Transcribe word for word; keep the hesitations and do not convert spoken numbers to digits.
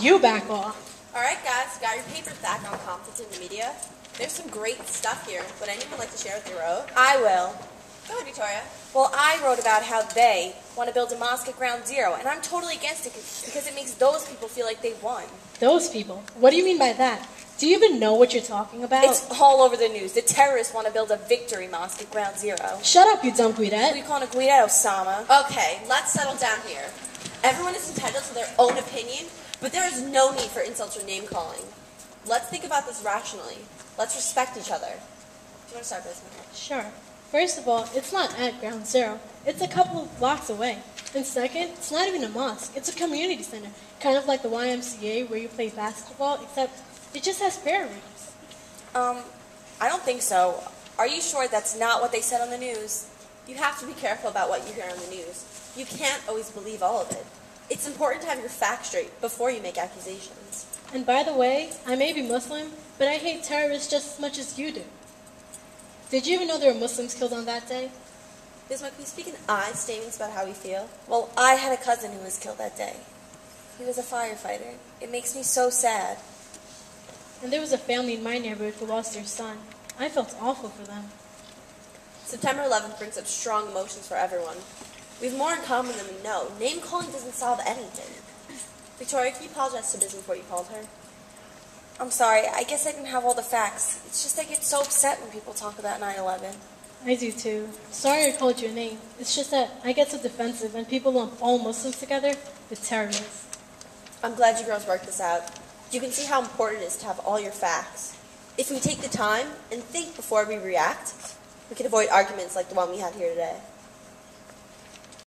You back off. All right, guys, got your papers back on conflict in the media. There's some great stuff here. Would anyone like to share what they wrote? I will. Go ahead, Victoria. Well, I wrote about how they want to build a mosque at Ground Zero, and I'm totally against it because it makes those people feel like they won. Those people? What do you mean by that? Do you even know what you're talking about? It's all over the news. The terrorists want to build a victory mosque at Ground Zero. Shut up, you dumb Guidette. We call it a Guidette, Osama. Okay, let's settle down here. Everyone is entitled to their own opinion, but there is no need for insults or name-calling. Let's think about this rationally. Let's respect each other. Do you want to start, Bismarck? Sure. First of all, it's not at Ground Zero. It's a couple of blocks away. And second, it's not even a mosque. It's a community center, kind of like the Y M C A where you play basketball, except it just has prayer rooms. Um, I don't think so. Are you sure that's not what they said on the news? You have to be careful about what you hear on the news. You can't always believe all of it. It's important to have your facts straight before you make accusations. And by the way, I may be Muslim, but I hate terrorists just as much as you do. Did you even know there were Muslims killed on that day? Bismarck, can you speak in I statements about how we feel? Well, I had a cousin who was killed that day. He was a firefighter. It makes me so sad. And there was a family in my neighborhood who lost their son. I felt awful for them. September eleventh brings up strong emotions for everyone. We have more in common than we know. Name-calling doesn't solve anything. Victoria, can you apologize to Bismarck before you called her? I'm sorry. I guess I didn't have all the facts. It's just I get so upset when people talk about nine eleven. I do, too. Sorry I called your name. It's just that I get so defensive when people lump all Muslims together with terrorists. I'm glad you girls worked this out. You can see how important it is to have all your facts. If we take the time and think before we react, we can avoid arguments like the one we had here today.